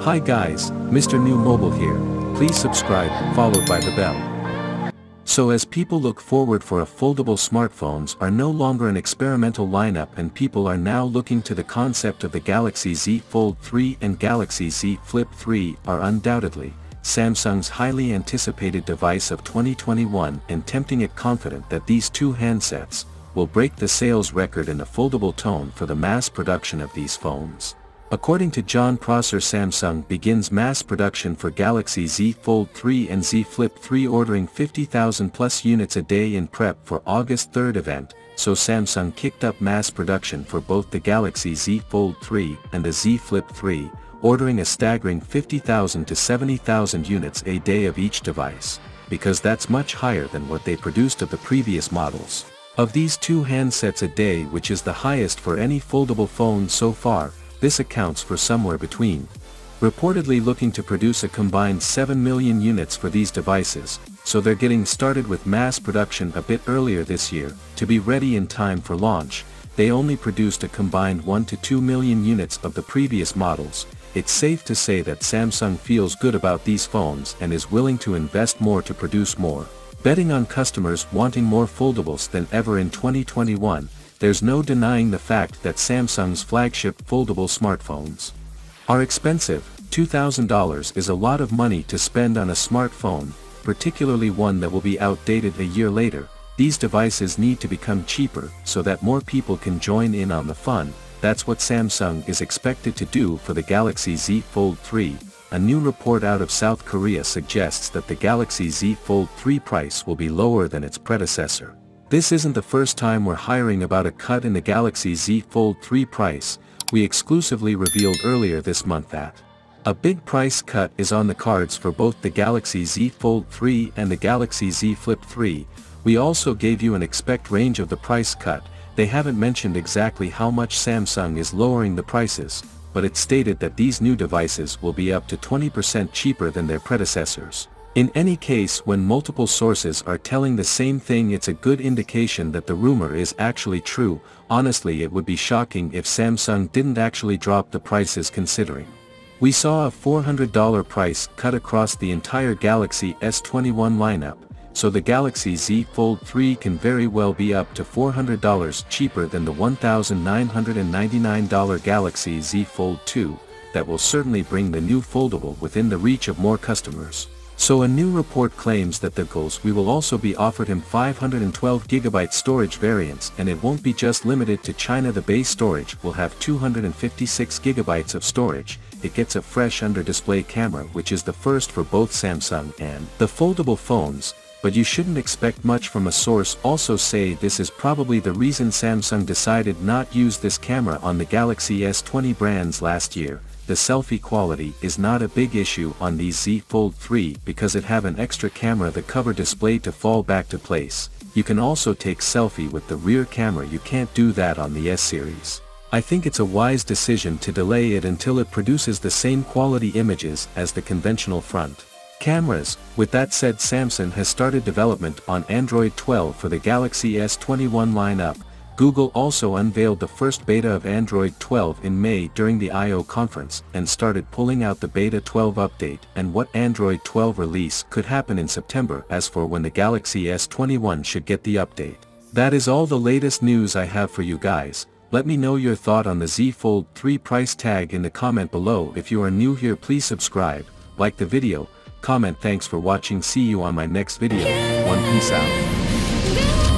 Hi guys, Mr. New Mobile here. Please subscribe, followed by the bell. So as people look forward for a foldable, smartphones are no longer an experimental lineup and people are now looking to the concept of the Galaxy Z Fold 3 and Galaxy Z Flip 3 are undoubtedly Samsung's highly anticipated device of 2021 and tempting it confident that these two handsets will break the sales record in the foldable tone for the mass production of these phones. According to John Prosser, Samsung begins mass production for Galaxy Z Fold 3 and Z Flip 3, ordering 50,000 plus units a day in prep for August 3rd event, so Samsung kicked up mass production for both the Galaxy Z Fold 3 and the Z Flip 3, ordering a staggering 50,000 to 70,000 units a day of each device, because that's much higher than what they produced of the previous models. Of these two handsets a day, which is the highest for any foldable phone so far, this accounts for somewhere between. Reportedly looking to produce a combined 7 million units for these devices, so they're getting started with mass production a bit earlier this year, to be ready in time for launch. They only produced a combined 1 to 2 million units of the previous models. It's safe to say that Samsung feels good about these phones and is willing to invest more to produce more. Betting on customers wanting more foldables than ever in 2021, there's no denying the fact that Samsung's flagship foldable smartphones are expensive. $2,000 is a lot of money to spend on a smartphone, particularly one that will be outdated a year later. These devices need to become cheaper so that more people can join in on the fun. That's what Samsung is expected to do for the Galaxy Z Fold 3. A new report out of South Korea suggests that the Galaxy Z Fold 3 price will be lower than its predecessor. This isn't the first time we're hearing about a cut in the Galaxy Z Fold 3 price. We exclusively revealed earlier this month that a big price cut is on the cards for both the Galaxy Z Fold 3 and the Galaxy Z Flip 3. We also gave you an expect range of the price cut. They haven't mentioned exactly how much Samsung is lowering the prices, but it's stated that these new devices will be up to 20% cheaper than their predecessors. In any case, when multiple sources are telling the same thing, it's a good indication that the rumor is actually true. Honestly, it would be shocking if Samsung didn't actually drop the prices considering. We saw a $400 price cut across the entire Galaxy S21 lineup, so the Galaxy Z Fold 3 can very well be up to $400 cheaper than the $1,999 Galaxy Z Fold 2, that will certainly bring the new foldable within the reach of more customers. So a new report claims that the Galaxy will also be offered him 512GB storage variants, and it won't be just limited to China. The base storage will have 256GB of storage. It gets a fresh under-display camera, which is the first for both Samsung and the foldable phones, but you shouldn't expect much from a source. Also say this is probably the reason Samsung decided not to use this camera on the Galaxy S20 brands last year. The selfie quality is not a big issue on the Z Fold 3 because it have an extra camera, the cover display to fall back to place. You can also take selfie with the rear camera. You can't do that on the S series. I think it's a wise decision to delay it until it produces the same quality images as the conventional front cameras. With that said, Samsung has started development on Android 12 for the Galaxy S21 lineup. Google also unveiled the first beta of Android 12 in May during the I/O conference and started pulling out the beta 12 update and what Android 12 release could happen in September. As for when the Galaxy S21 should get the update, that is all the latest news I have for you guys. Let me know your thought on the Z Fold 3 price tag in the comment below. If you are new here, please subscribe, like the video, comment. Thanks for watching. See you on my next video. One, peace out.